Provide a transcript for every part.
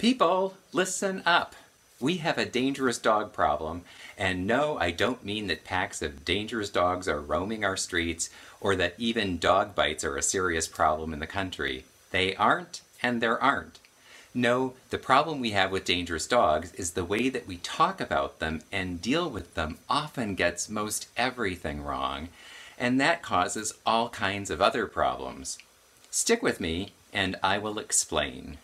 People, listen up. We have a dangerous dog problem, and no, I don't mean that packs of dangerous dogs are roaming our streets, or that even dog bites are a serious problem in the country. They aren't, and there aren't. No, the problem we have with dangerous dogs is the way that we talk about them and deal with them often gets most everything wrong, and that causes all kinds of other problems. Stick with me, and I will explain.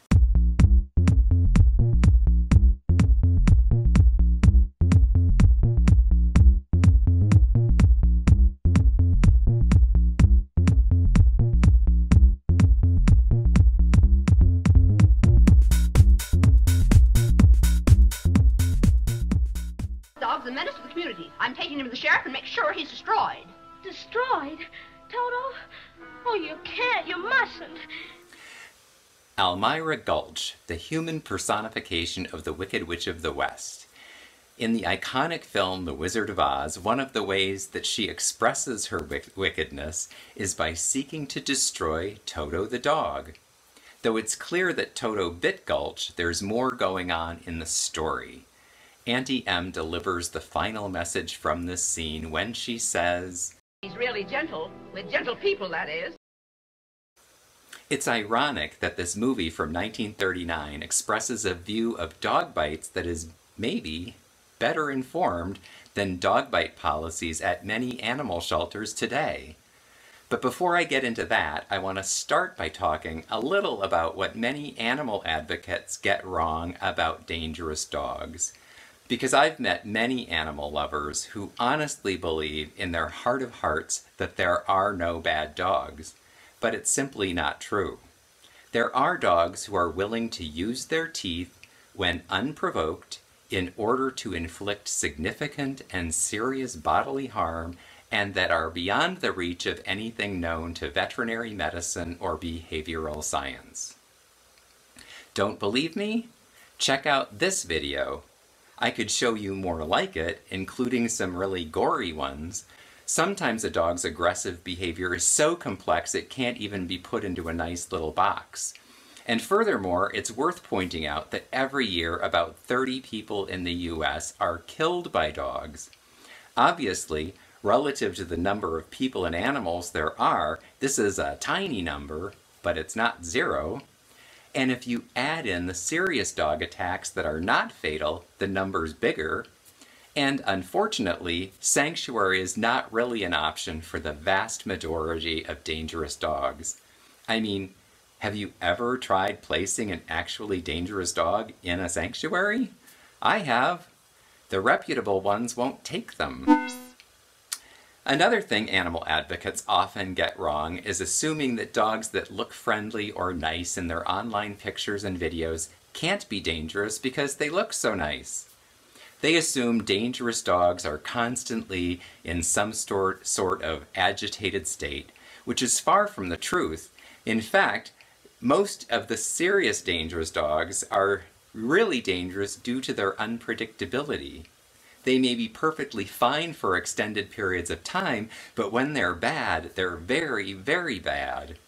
A menace to the community. I'm taking him to the sheriff and make sure he's destroyed. Destroyed? Toto? Oh, you can't. You mustn't. Almira Gulch, the human personification of the Wicked Witch of the West. In the iconic film The Wizard of Oz, one of the ways that she expresses her wickedness is by seeking to destroy Toto the dog. Though it's clear that Toto bit Gulch, there's more going on in the story. Auntie M delivers the final message from this scene when she says, "He's really gentle, with gentle people, that is." It's ironic that this movie from 1939 expresses a view of dog bites that is maybe better informed than dog bite policies at many animal shelters today. But before I get into that, I want to start by talking a little about what many animal advocates get wrong about dangerous dogs. Because I've met many animal lovers who honestly believe in their heart of hearts that there are no bad dogs, but it's simply not true. There are dogs who are willing to use their teeth when unprovoked in order to inflict significant and serious bodily harm and that are beyond the reach of anything known to veterinary medicine or behavioral science. Don't believe me? Check out this video. I could show you more like it, including some really gory ones. Sometimes a dog's aggressive behavior is so complex it can't even be put into a nice little box. And furthermore, it's worth pointing out that every year about 30 people in the US are killed by dogs. Obviously, relative to the number of people and animals there are, this is a tiny number, but it's not zero. And if you add in the serious dog attacks that are not fatal, the number's bigger. And unfortunately, sanctuary is not really an option for the vast majority of dangerous dogs. I mean, have you ever tried placing an actually dangerous dog in a sanctuary? I have. The reputable ones won't take them. Another thing animal advocates often get wrong is assuming that dogs that look friendly or nice in their online pictures and videos can't be dangerous because they look so nice. They assume dangerous dogs are constantly in some sort of agitated state, which is far from the truth. In fact, most of the serious dangerous dogs are really dangerous due to their unpredictability. They may be perfectly fine for extended periods of time, but when they're bad, they're very, very bad.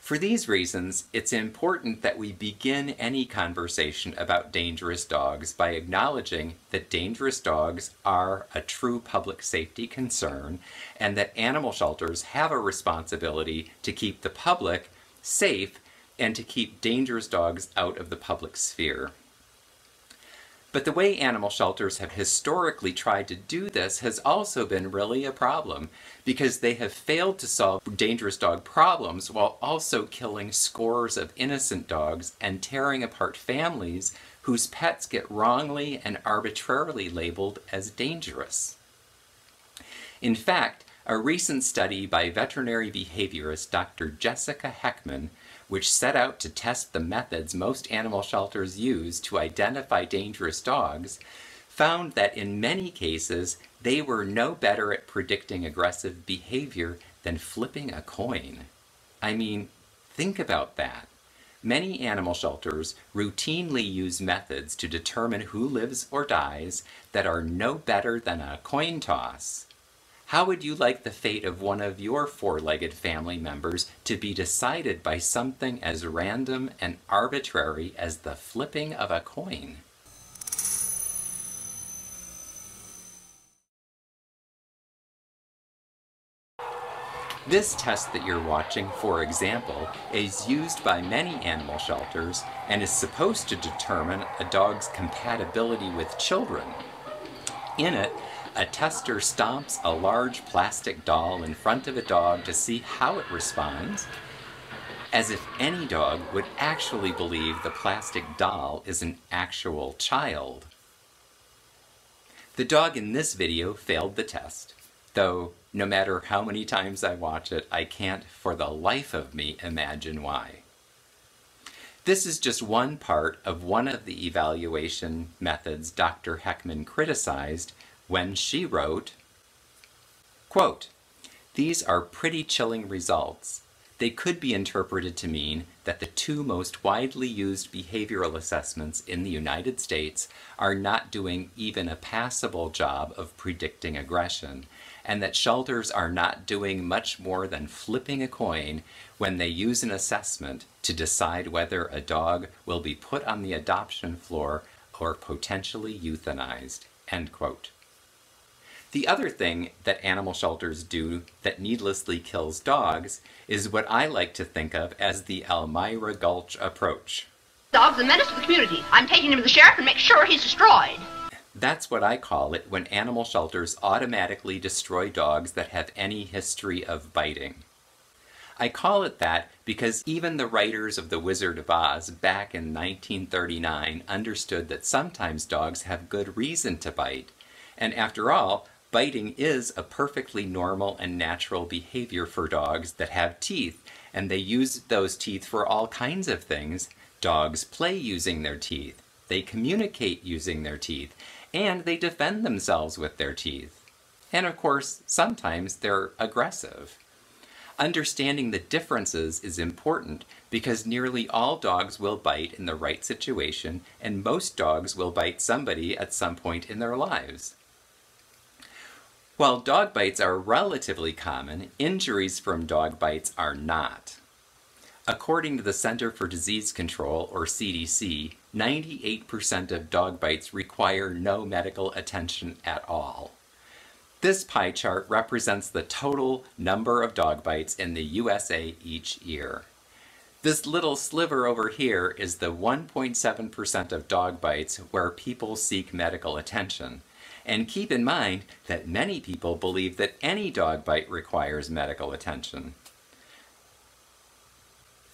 For these reasons, it's important that we begin any conversation about dangerous dogs by acknowledging that dangerous dogs are a true public safety concern, and that animal shelters have a responsibility to keep the public safe and to keep dangerous dogs out of the public sphere. But the way animal shelters have historically tried to do this has also been really a problem, because they have failed to solve dangerous dog problems while also killing scores of innocent dogs and tearing apart families whose pets get wrongly and arbitrarily labeled as dangerous. In fact, a recent study by veterinary behaviorist Dr. Jessica Heckman, which set out to test the methods most animal shelters use to identify dangerous dogs, found that in many cases they were no better at predicting aggressive behavior than flipping a coin. I mean, think about that. Many animal shelters routinely use methods to determine who lives or dies that are no better than a coin toss. How would you like the fate of one of your four-legged family members to be decided by something as random and arbitrary as the flipping of a coin? This test that you're watching, for example, is used by many animal shelters and is supposed to determine a dog's compatibility with children. In it, a tester stomps a large plastic doll in front of a dog to see how it responds, as if any dog would actually believe the plastic doll is an actual child. The dog in this video failed the test, though no matter how many times I watch it, I can't for the life of me imagine why. This is just one part of one of the evaluation methods Dr. Heckman criticized when she wrote, quote, "These are pretty chilling results. They could be interpreted to mean that the two most widely used behavioral assessments in the United States are not doing even a passable job of predicting aggression, and that shelters are not doing much more than flipping a coin when they use an assessment to decide whether a dog will be put on the adoption floor or potentially euthanized," end quote. The other thing that animal shelters do that needlessly kills dogs is what I like to think of as the Almira Gulch approach. "Dog's a menace to the community. I'm taking him to the sheriff and make sure he's destroyed." That's what I call it when animal shelters automatically destroy dogs that have any history of biting. I call it that because even the writers of The Wizard of Oz back in 1939 understood that sometimes dogs have good reason to bite, and after all, biting is a perfectly normal and natural behavior for dogs that have teeth, and they use those teeth for all kinds of things. Dogs play using their teeth, they communicate using their teeth, and they defend themselves with their teeth. And of course, sometimes they're aggressive. Understanding the differences is important because nearly all dogs will bite in the right situation, and most dogs will bite somebody at some point in their lives. While dog bites are relatively common, injuries from dog bites are not. According to the Center for Disease Control, or CDC, 98% of dog bites require no medical attention at all. This pie chart represents the total number of dog bites in the USA each year. This little sliver over here is the 1.7% of dog bites where people seek medical attention. And keep in mind that many people believe that any dog bite requires medical attention.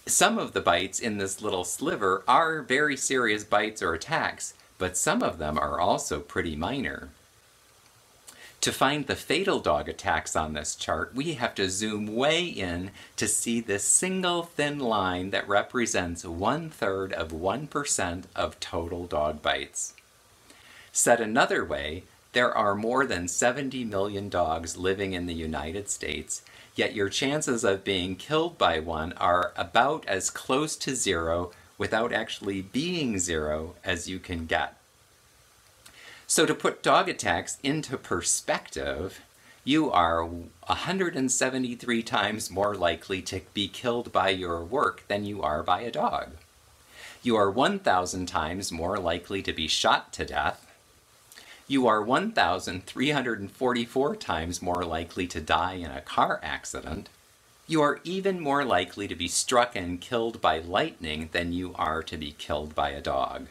Some of the bites in this little sliver are very serious bites or attacks, but some of them are also pretty minor. To find the fatal dog attacks on this chart, we have to zoom way in to see this single thin line that represents 1/3 of 1% of total dog bites. Said another way, there are more than 70 million dogs living in the United States, yet your chances of being killed by one are about as close to zero without actually being zero as you can get. So to put dog attacks into perspective, you are 173 times more likely to be killed by your work than you are by a dog. You are 1,000 times more likely to be shot to death. You are 1,344 times more likely to die in a car accident. You are even more likely to be struck and killed by lightning than you are to be killed by a dog.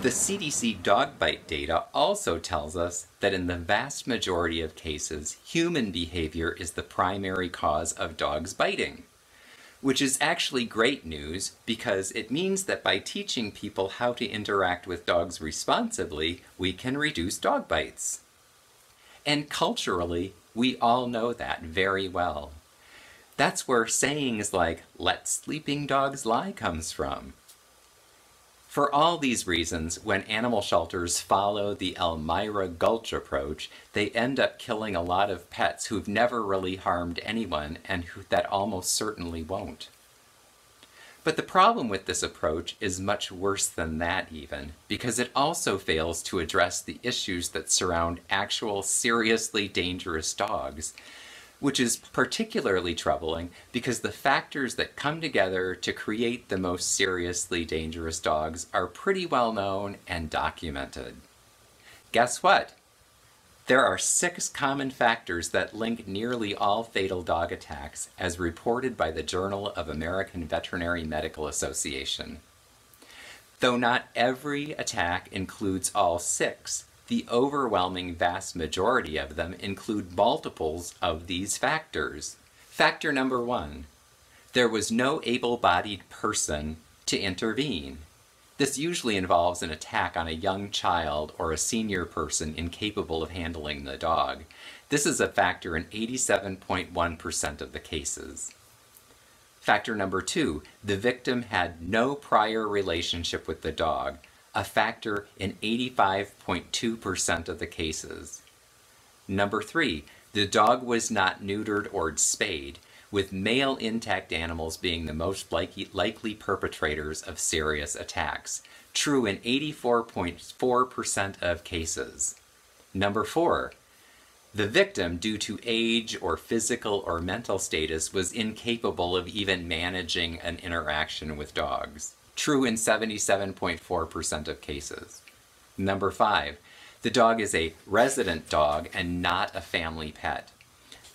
The CDC dog bite data also tells us that in the vast majority of cases, human behavior is the primary cause of dogs biting, which is actually great news because it means that by teaching people how to interact with dogs responsibly, we can reduce dog bites. And culturally, we all know that very well. That's where sayings like, "let sleeping dogs lie" comes from. For all these reasons, when animal shelters follow the Almira Gulch approach, they end up killing a lot of pets who've never really harmed anyone and that almost certainly won't. But the problem with this approach is much worse than that even, because it also fails to address the issues that surround actual seriously dangerous dogs, which is particularly troubling because the factors that come together to create the most seriously dangerous dogs are pretty well known and documented. Guess what? There are 6 common factors that link nearly all fatal dog attacks, as reported by the Journal of American Veterinary Medical Association. Though not every attack includes all 6, the overwhelming vast majority of them include multiples of these factors. Factor number 1, there was no able-bodied person to intervene. This usually involves an attack on a young child or a senior person incapable of handling the dog. This is a factor in 87.1% of the cases. Factor number 2, the victim had no prior relationship with the dog, a factor in 85.2% of the cases. Number 3, the dog was not neutered or spayed, with male intact animals being the most likely perpetrators of serious attacks, true in 84.4% of cases. Number 4, the victim, due to age or physical or mental status, was incapable of even managing an interaction with dogs, true in 77.4% of cases. Number 5, the dog is a resident dog and not a family pet.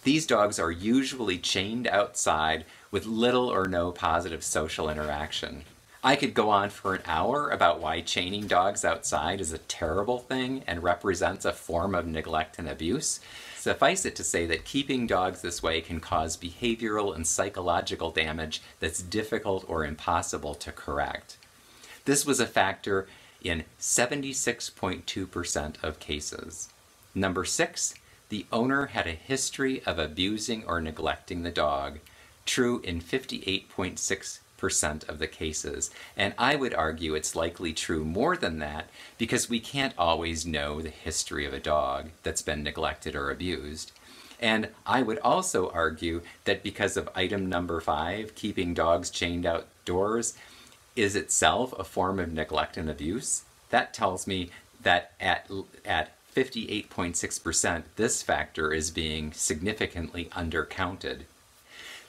These dogs are usually chained outside with little or no positive social interaction. I could go on for an hour about why chaining dogs outside is a terrible thing and represents a form of neglect and abuse. Suffice it to say that keeping dogs this way can cause behavioral and psychological damage that's difficult or impossible to correct. This was a factor in 76.2% of cases. Number 6, the owner had a history of abusing or neglecting the dog, true in 58.6% of the cases, and I would argue it's likely true more than that because we can't always know the history of a dog that's been neglected or abused. And I would also argue that because of item number 5, keeping dogs chained outdoors is itself a form of neglect and abuse, that tells me that at 58.6%, this factor is being significantly undercounted.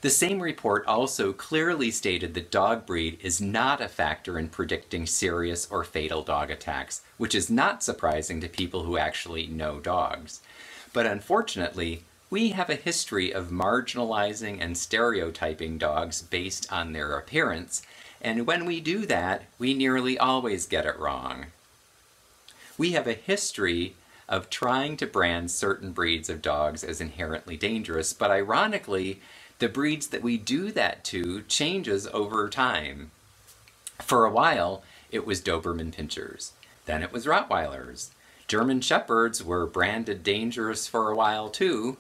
The same report also clearly stated that dog breed is not a factor in predicting serious or fatal dog attacks, which is not surprising to people who actually know dogs. But unfortunately, we have a history of marginalizing and stereotyping dogs based on their appearance, and when we do that, we nearly always get it wrong. We have a history of trying to brand certain breeds of dogs as inherently dangerous, but ironically, the breeds that we do that to changes over time. For a while, it was Doberman Pinschers, then it was Rottweilers. German Shepherds were branded dangerous for a while too.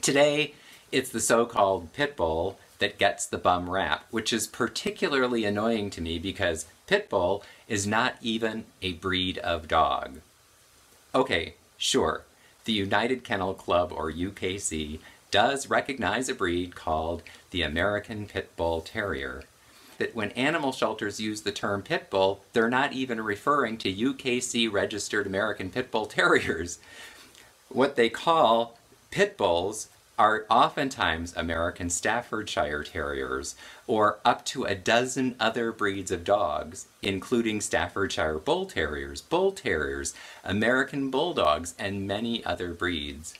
Today, it's the so-called pit bull that gets the bum rap, which is particularly annoying to me because pit bull is not even a breed of dog. Okay, sure, the United Kennel Club, or UKC, does recognize a breed called the American Pit Bull Terrier. That when animal shelters use the term pit bull, they're not even referring to UKC-registered American Pit Bull Terriers. What they call pit bulls are oftentimes American Staffordshire Terriers, or up to a dozen other breeds of dogs, including Staffordshire Bull Terriers, American Bulldogs, and many other breeds.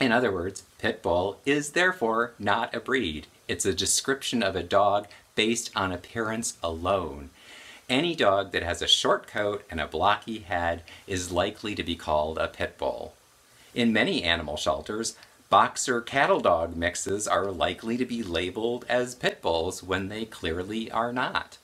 In other words, pit bull is therefore not a breed. It's a description of a dog based on appearance alone. Any dog that has a short coat and a blocky head is likely to be called a pit bull. In many animal shelters, boxer cattle dog mixes are likely to be labeled as pit bulls when they clearly are not.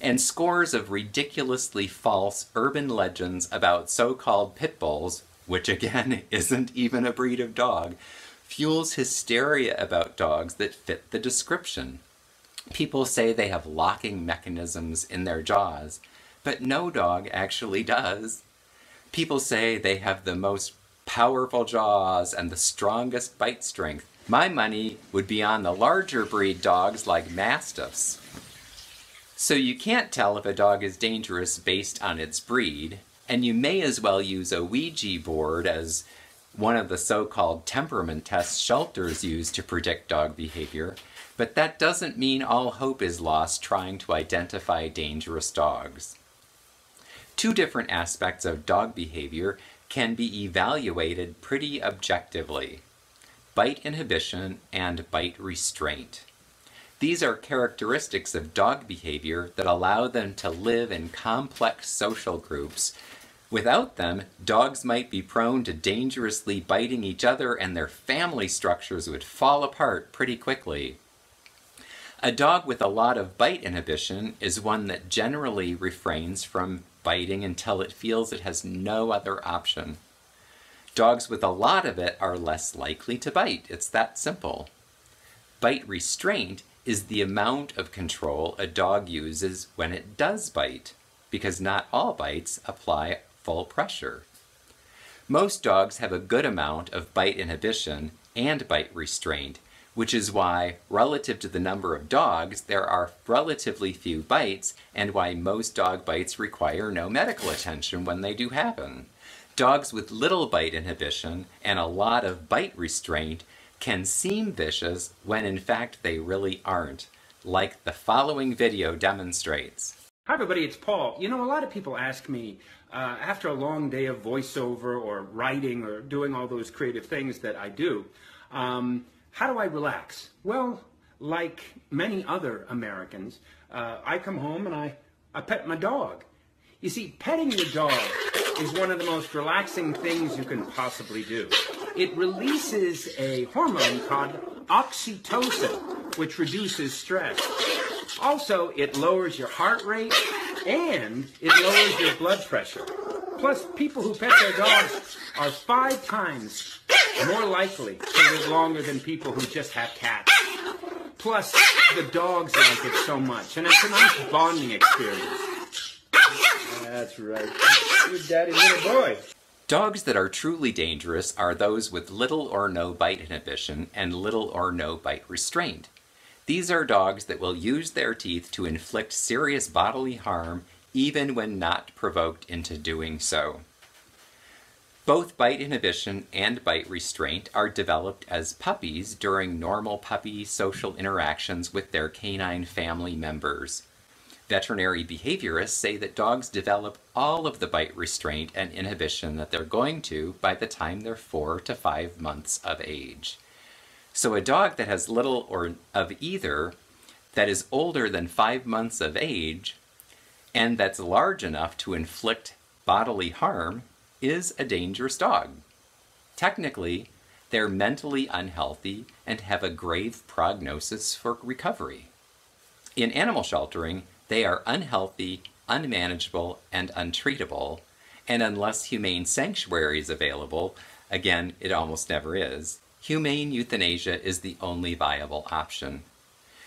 And scores of ridiculously false urban legends about so-called pit bulls, which again isn't even a breed of dog, fuels hysteria about dogs that fit the description. People say they have locking mechanisms in their jaws, but no dog actually does. People say they have the most powerful jaws and the strongest bite strength, My money would be on the larger breed dogs like Mastiffs. So you can't tell if a dog is dangerous based on its breed, and you may as well use a Ouija board as one of the so-called temperament tests shelters use to predict dog behavior, but that doesn't mean all hope is lost trying to identify dangerous dogs. Two different aspects of dog behavior can be evaluated pretty objectively: bite inhibition and bite restraint. These are characteristics of dog behavior that allow them to live in complex social groups. Without them, dogs might be prone to dangerously biting each other, and their family structures would fall apart pretty quickly. A dog with a lot of bite inhibition is one that generally refrains from biting until it feels it has no other option. Dogs with a lot of it are less likely to bite. It's that simple. Bite restraint is the amount of control a dog uses when it does bite, because not all bites apply full pressure. Most dogs have a good amount of bite inhibition and bite restraint, which is why, relative to the number of dogs, there are relatively few bites, and why most dog bites require no medical attention when they do happen. Dogs with little bite inhibition and a lot of bite restraint can seem vicious when in fact they really aren't, like the following video demonstrates. Hi everybody, it's Paul. You know, a lot of people ask me, after a long day of voiceover or writing or doing all those creative things that I do, how do I relax? Well, like many other Americans, I come home and I pet my dog. You see, petting your dog is one of the most relaxing things you can possibly do. It releases a hormone called oxytocin, which reduces stress. Also, it lowers your heart rate and it lowers your blood pressure. Plus, people who pet their dogs are 5 times more likely to live longer than people who just have cats. Plus, the dogs like it so much, and it's a nice bonding experience. That's right. Your daddy little boy. Dogs that are truly dangerous are those with little or no bite inhibition and little or no bite restraint. These are dogs that will use their teeth to inflict serious bodily harm even when not provoked into doing so. Both bite inhibition and bite restraint are developed as puppies during normal puppy social interactions with their canine family members. Veterinary behaviorists say that dogs develop all of the bite restraint and inhibition that they're going to by the time they're 4 to 5 months of age. So a dog that has little or of either, that is older than 5 months of age, and that's large enough to inflict bodily harm is a dangerous dog. Technically, they're mentally unhealthy and have a grave prognosis for recovery. In animal sheltering, they are unhealthy, unmanageable, and untreatable, and unless humane sanctuary is available, again, it almost never is, humane euthanasia is the only viable option.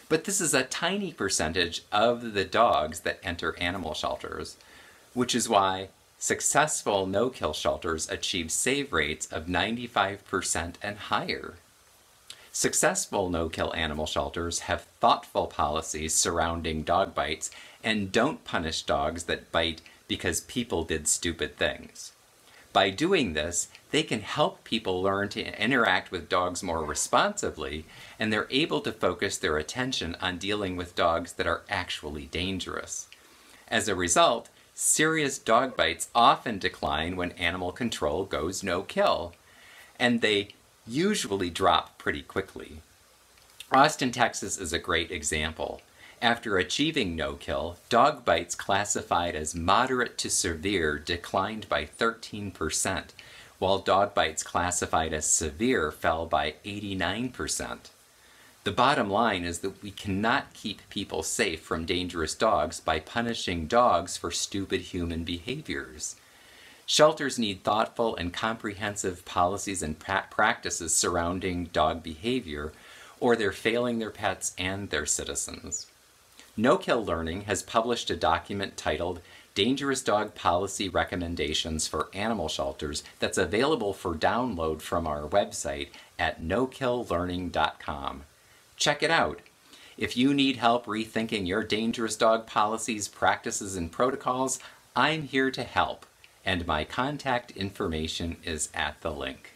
But this is a tiny percentage of the dogs that enter animal shelters, which is why successful no-kill shelters achieve save rates of 95% and higher. Successful no-kill animal shelters have thoughtful policies surrounding dog bites and don't punish dogs that bite because people did stupid things. By doing this, they can help people learn to interact with dogs more responsibly, and they're able to focus their attention on dealing with dogs that are actually dangerous. As a result, serious dog bites often decline when animal control goes no-kill, and they usually drop pretty quickly. Austin, Texas is a great example. After achieving no-kill, dog bites classified as moderate to severe declined by 13%, while dog bites classified as severe fell by 89%. The bottom line is that we cannot keep people safe from dangerous dogs by punishing dogs for stupid human behaviors. Shelters need thoughtful and comprehensive policies and practices surrounding dog behavior, or they're failing their pets and their citizens. No Kill Learning has published a document titled Dangerous Dog Policy Recommendations for Animal Shelters that's available for download from our website at nokilllearning.com. Check it out. If you need help rethinking your dangerous dog policies, practices, and protocols, I'm here to help, and my contact information is at the link.